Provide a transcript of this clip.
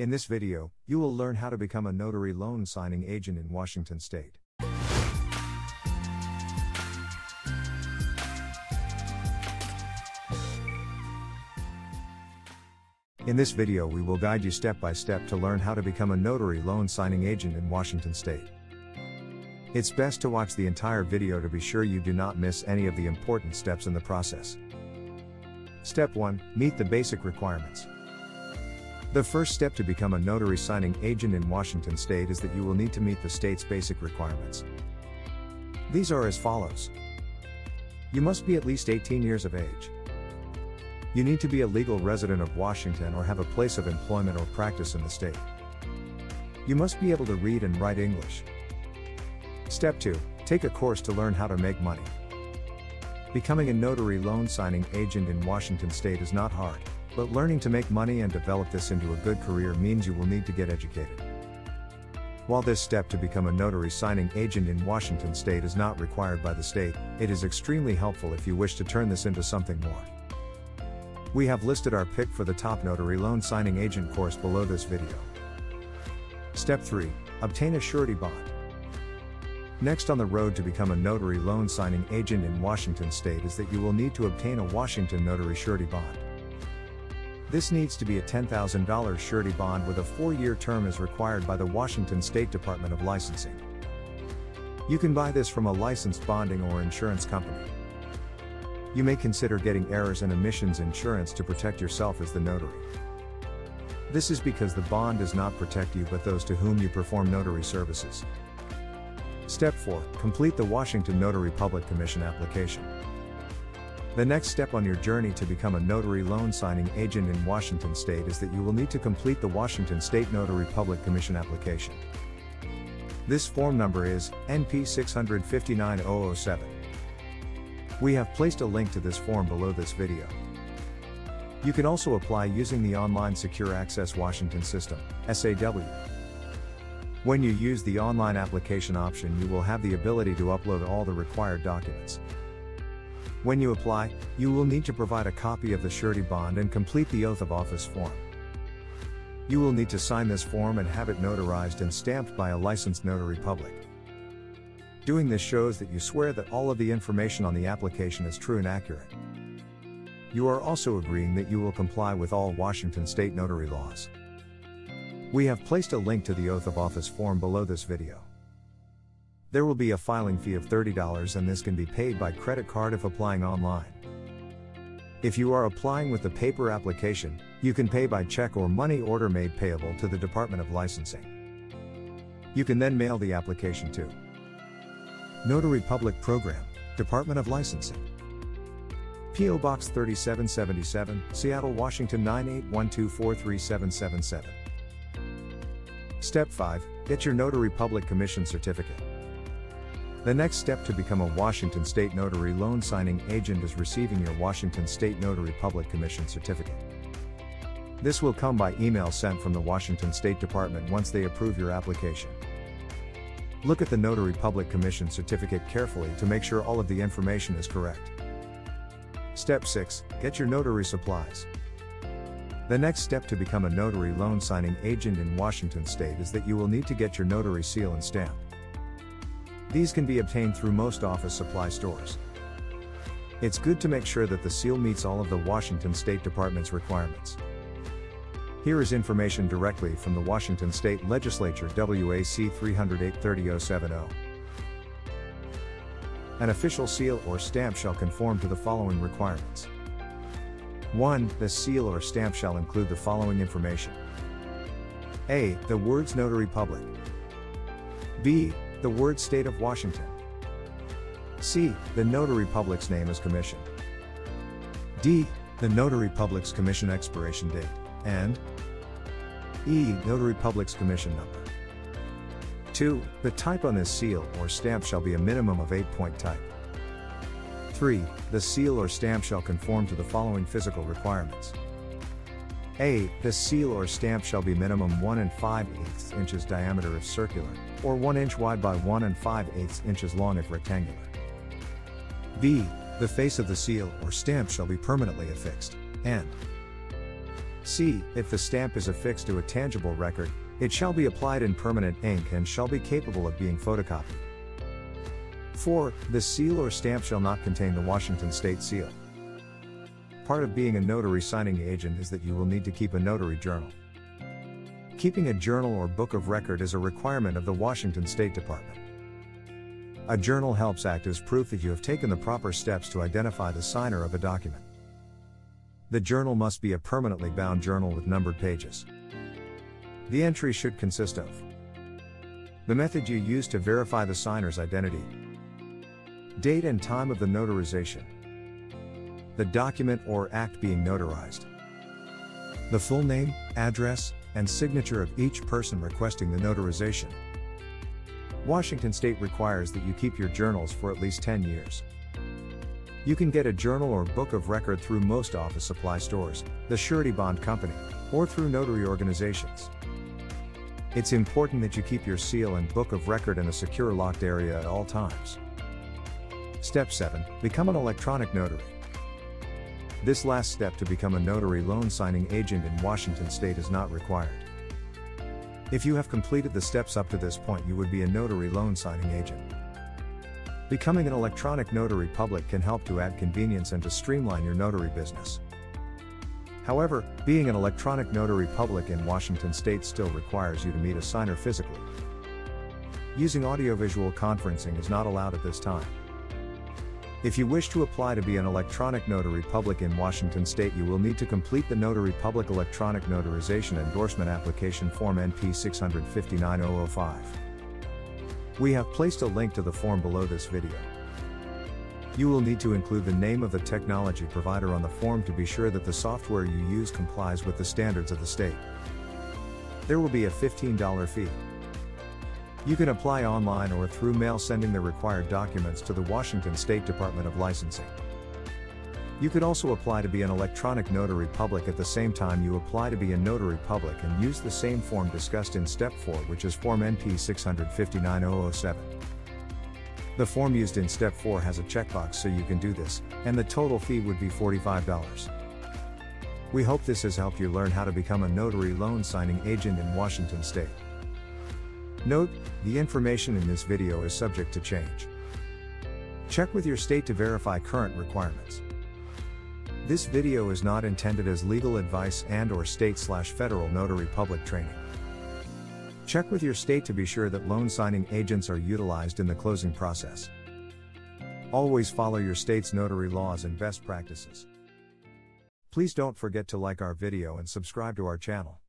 In this video, you will learn how to become a notary loan signing agent in Washington State. In this video, we will guide you step by step to learn how to become a notary loan signing agent in Washington State. It's best to watch the entire video to be sure you do not miss any of the important steps in the process. Step 1: Meet the basic requirements. The first step to become a notary signing agent in Washington State is that you will need to meet the state's basic requirements. These are as follows. You must be at least 18 years of age. You need to be a legal resident of Washington or have a place of employment or practice in the state. You must be able to read and write English. Step 2, take a course to learn how to make money. Becoming a notary loan signing agent in Washington State is not hard. But learning to make money and develop this into a good career means you will need to get educated. While this step to become a notary signing agent in Washington State is not required by the state, it is extremely helpful if you wish to turn this into something more. We have listed our pick for the top notary loan signing agent course below this video. Step 3. Obtain a surety bond. Next on the road to become a notary loan signing agent in Washington State is that you will need to obtain a Washington notary surety bond. This needs to be a $10,000 surety bond with a 4-year term as required by the Washington State Department of Licensing. You can buy this from a licensed bonding or insurance company. You may consider getting errors and omissions insurance to protect yourself as the notary. This is because the bond does not protect you but those to whom you perform notary services. Step 4, complete the Washington Notary Public Commission application. The next step on your journey to become a notary loan signing agent in Washington State is that you will need to complete the Washington State Notary Public Commission application. This form number is NP 659-007. We have placed a link to this form below this video. You can also apply using the online Secure Access Washington System, SAW. When you use the online application option, you will have the ability to upload all the required documents. When you apply, you will need to provide a copy of the surety bond and complete the oath of office form. You will need to sign this form and have it notarized and stamped by a licensed notary public. Doing this shows that you swear that all of the information on the application is true and accurate. You are also agreeing that you will comply with all Washington state notary laws. We have placed a link to the oath of office form below this video. There will be a filing fee of $30 and this can be paid by credit card if applying online. If you are applying with the paper application, you can pay by check or money order made payable to the Department of Licensing. You can then mail the application to Notary Public Program, Department of Licensing, P.O. Box 3777, Seattle, Washington 981243777. Step 5, get your Notary Public Commission certificate. The next step to become a Washington State Notary Loan Signing Agent is receiving your Washington State Notary Public Commission certificate. This will come by email sent from the Washington State Department once they approve your application. Look at the Notary Public Commission certificate carefully to make sure all of the information is correct. Step 6, get your notary supplies. The next step to become a notary loan signing agent in Washington State is that you will need to get your notary seal and stamp. These can be obtained through most office supply stores. It's good to make sure that the seal meets all of the Washington State Department's requirements. Here is information directly from the Washington State Legislature WAC 308-30-070. An official seal or stamp shall conform to the following requirements. 1. The seal or stamp shall include the following information. A. The words Notary Public. B. The word State of Washington. C. The Notary Public's name as commission. D. The Notary Public's commission expiration date, and E. Notary Public's commission number. 2. The type on this seal or stamp shall be a minimum of 8-point type. 3. The seal or stamp shall conform to the following physical requirements. A. The seal or stamp shall be minimum 1 5/8 inches diameter if circular, or 1 inch wide by 1 5/8 inches long if rectangular. B. The face of the seal or stamp shall be permanently affixed, and C. If the stamp is affixed to a tangible record, it shall be applied in permanent ink and shall be capable of being photocopied. 4. This seal or stamp shall not contain the Washington state seal. Part of being a notary signing agent is that you will need to keep a notary journal. Keeping a journal or book of record is a requirement of the Washington State Department. A journal helps act as proof that you have taken the proper steps to identify the signer of a document. The journal must be a permanently bound journal with numbered pages. The entry should consist of the method you use to verify the signer's identity, date and time of the notarization, the document or act being notarized, the full name, address, and signature of each person requesting the notarization. Washington State requires that you keep your journals for at least 10 years. You can get a journal or book of record through most office supply stores, the surety bond company, or through notary organizations. It's important that you keep your seal and book of record in a secure locked area at all times. Step 7. Become an electronic notary. This last step to become a notary loan signing agent in Washington State is not required. If you have completed the steps up to this point, you would be a notary loan signing agent. Becoming an electronic notary public can help to add convenience and to streamline your notary business. However, being an electronic notary public in Washington State still requires you to meet a signer physically. Using audiovisual conferencing is not allowed at this time. If you wish to apply to be an electronic notary public in Washington State, you will need to complete the Notary Public Electronic Notarization Endorsement Application Form NP 659-005. We have placed a link to the form below this video. You will need to include the name of the technology provider on the form to be sure that the software you use complies with the standards of the state. There will be a $15 fee. You can apply online or through mail, sending the required documents to the Washington State Department of Licensing. You could also apply to be an electronic notary public at the same time you apply to be a notary public and use the same form discussed in Step 4, which is Form NP 659-007. The form used in Step 4 has a checkbox so you can do this, and the total fee would be $45. We hope this has helped you learn how to become a notary loan signing agent in Washington State. Note, the information in this video is subject to change. Check with your state to verify current requirements. This video is not intended as legal advice and/or state/federal notary public training. Check with your state to be sure that loan signing agents are utilized in the closing process. Always follow your state's notary laws and best practices. Please don't forget to like our video and subscribe to our channel.